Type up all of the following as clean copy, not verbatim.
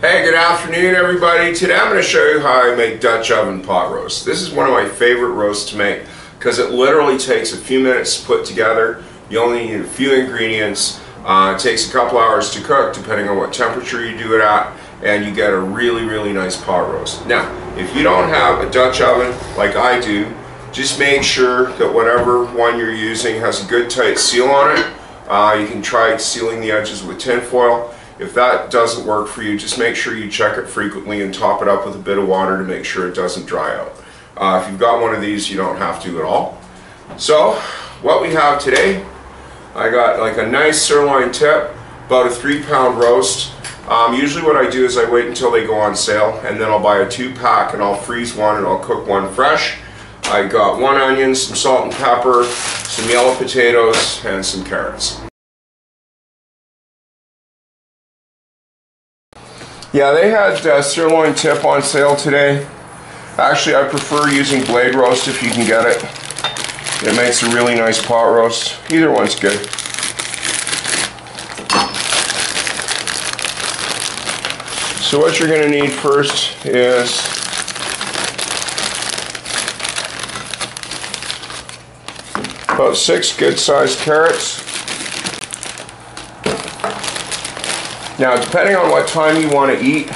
Hey, good afternoon everybody. Today I'm going to show you how I make Dutch oven pot roast. This is one of my favorite roasts to make because it literally takes a few minutes to put together. You only need a few ingredients. It takes a couple hours to cook depending on what temperature you do it at, and you get a really nice pot roast. Now, if you don't have a Dutch oven like I do, just make sure that whatever one you're using has a good tight seal on it. You can try sealing the edges with tin foil. If that doesn't work for you, just make sure you check it frequently and top it up with a bit of water to make sure it doesn't dry out. If you've got one of these, you don't have to at all. So what we have today, I got like a nice sirloin tip, about a 3-pound roast. Usually what I do is I wait until they go on sale, and then I'll buy a 2-pack and I'll freeze one and I'll cook one fresh. I got 1 onion, some salt and pepper, some yellow potatoes, and some carrots. Yeah, they had sirloin tip on sale today. Actually, I prefer using blade roast if you can get it. It makes a really nice pot roast. Either one's good. So what you're going to need first is about 6 good-sized carrots. Now, depending on what time you want to eat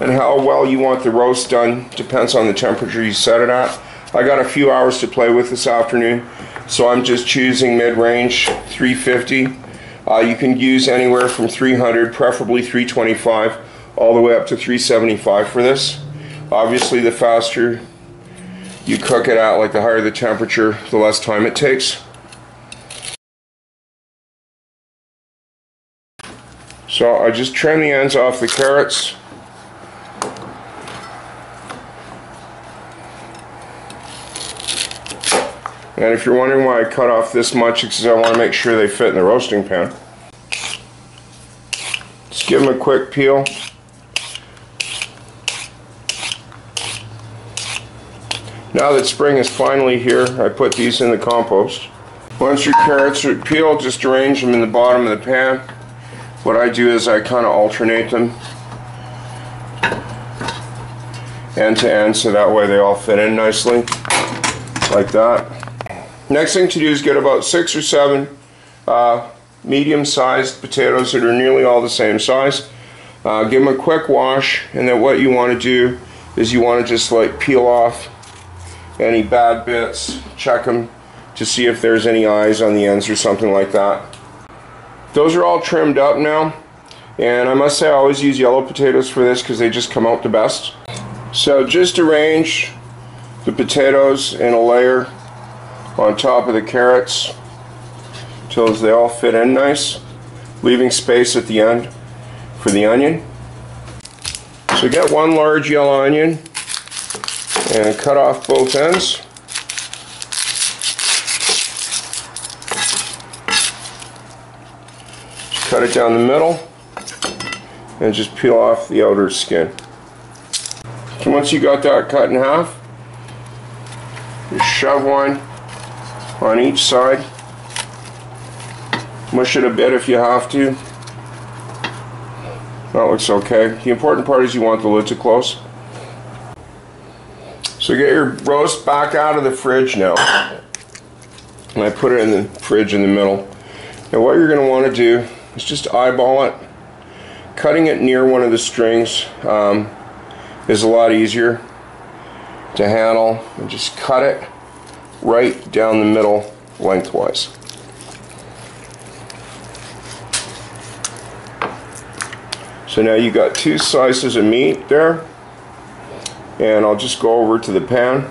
and how well you want the roast done, depends on the temperature you set it at. I got a few hours to play with this afternoon, so I'm just choosing mid-range, 350. You can use anywhere from 300, preferably 325, all the way up to 375 for this. Obviously, the faster you cook it out, like the higher the temperature, the less time it takes. So I just trim the ends off the carrots. And if you're wondering why I cut off this much, it's because I want to make sure they fit in the roasting pan. Just give them a quick peel. Now that spring is finally here, I put these in the compost. Once your carrots are peeled, just arrange them in the bottom of the pan. What I do is I kind of alternate them end to end so that way they all fit in nicely, like that. Next thing to do is get about 6 or 7 medium-sized potatoes that are nearly all the same size. Give them a quick wash, and then what you want to do is you want to just like peel off any bad bits, check them to see if there's any eyes on the ends or something like that. Those are all trimmed up now, and I must say I always use yellow potatoes for this because they just come out the best. So just arrange the potatoes in a layer on top of the carrots till they all fit in nice, leaving space at the end for the onion. So get 1 large yellow onion and cut off both ends. Cut it down the middle and just peel off the outer skin. So once you got that cut in half, just shove one on each side. Mush it a bit if you have to. That looks okay. The important part is you want the lid to close. So get your roast back out of the fridge now. And I put it in the fridge in the middle. Now what you're going to want to do is just eyeball it. Cutting it near one of the strings is a lot easier to handle, and just cut it right down the middle lengthwise. So now you got 2 slices of meat there, and I'll just go over to the pan,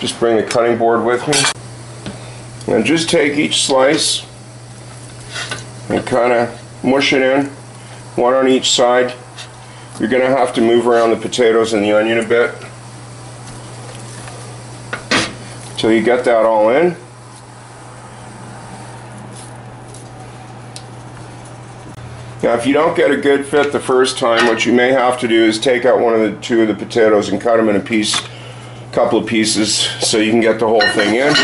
just bring the cutting board with me, and just take each slice and kind of mush it in, 1 on each side. You're going to have to move around the potatoes and the onion a bit till you get that all in. Now if you don't get a good fit the first time, what you may have to do is take out 2 of the potatoes and cut them in a couple of pieces so you can get the whole thing in.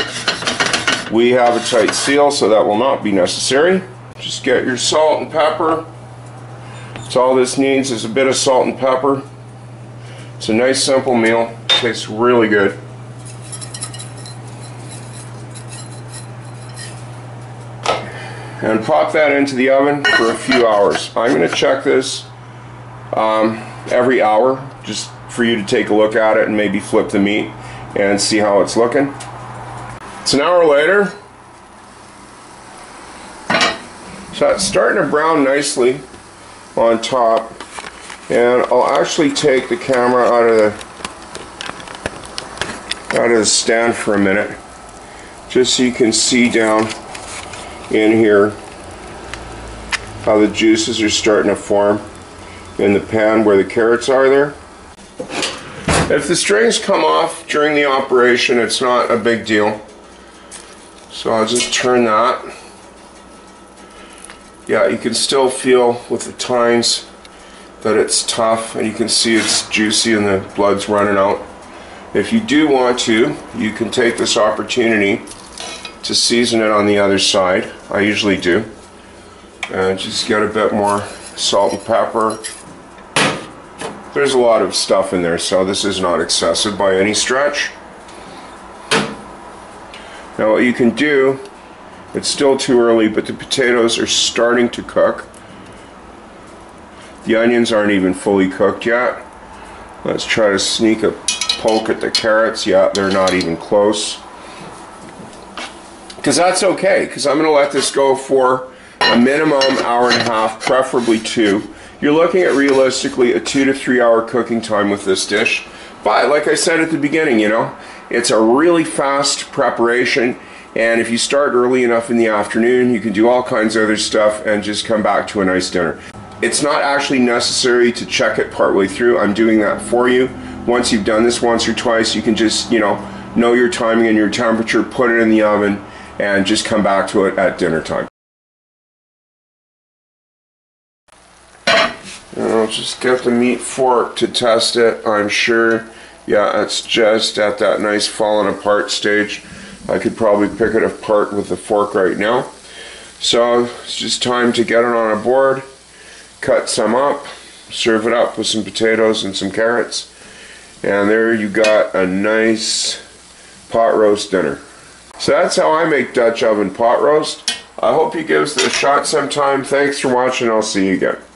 We have a tight seal, so that will not be necessary. Just get your salt and pepper, So all this needs is a bit of salt and pepper. It's a nice simple meal. Tastes really good. And pop that into the oven for a few hours. I'm going to check this every hour just for you to take a look at it and maybe flip the meat and see how it's looking. It's an hour later. So it's starting to brown nicely on top, and I'll actually take the camera out of the stand for a minute just so you can see down in here how the juices are starting to form in the pan where the carrots are there. If the strings come off during the operation, it's not a big deal. So I'll just turn that. Yeah, you can still feel with the tines that it's tough, and you can see it's juicy and the blood's running out. If you do want to, you can take this opportunity to season it on the other side. I usually do. And just get a bit more salt and pepper. There's a lot of stuff in there, so this is not excessive by any stretch. Now what you can do, it's still too early, but the potatoes are starting to cook. The onions aren't even fully cooked yet. Let's try to sneak a poke at the carrots. Yeah, they're not even close. Because that's okay, because I'm going to let this go for a minimum hour and a half, preferably 2. You're looking at realistically a 2 to 3 hour cooking time with this dish. But like I said at the beginning, you know, it's a really fast preparation, and if you start early enough in the afternoon, you can do all kinds of other stuff and just come back to a nice dinner. It's not actually necessary to check it partway through. I'm doing that for you. Once you've done this once or twice, you can just, you know your timing and your temperature, put it in the oven, and just come back to it at dinner time. And I'll just get the meat fork to test it, I'm sure. Yeah, it's just at that nice falling apart stage. I could probably pick it apart with the fork right now. So it's just time to get it on a board, cut some up, serve it up with some potatoes and some carrots. And there you got a nice pot roast dinner. So that's how I make Dutch oven pot roast. I hope you give us a shot sometime. Thanks for watching. I'll see you again.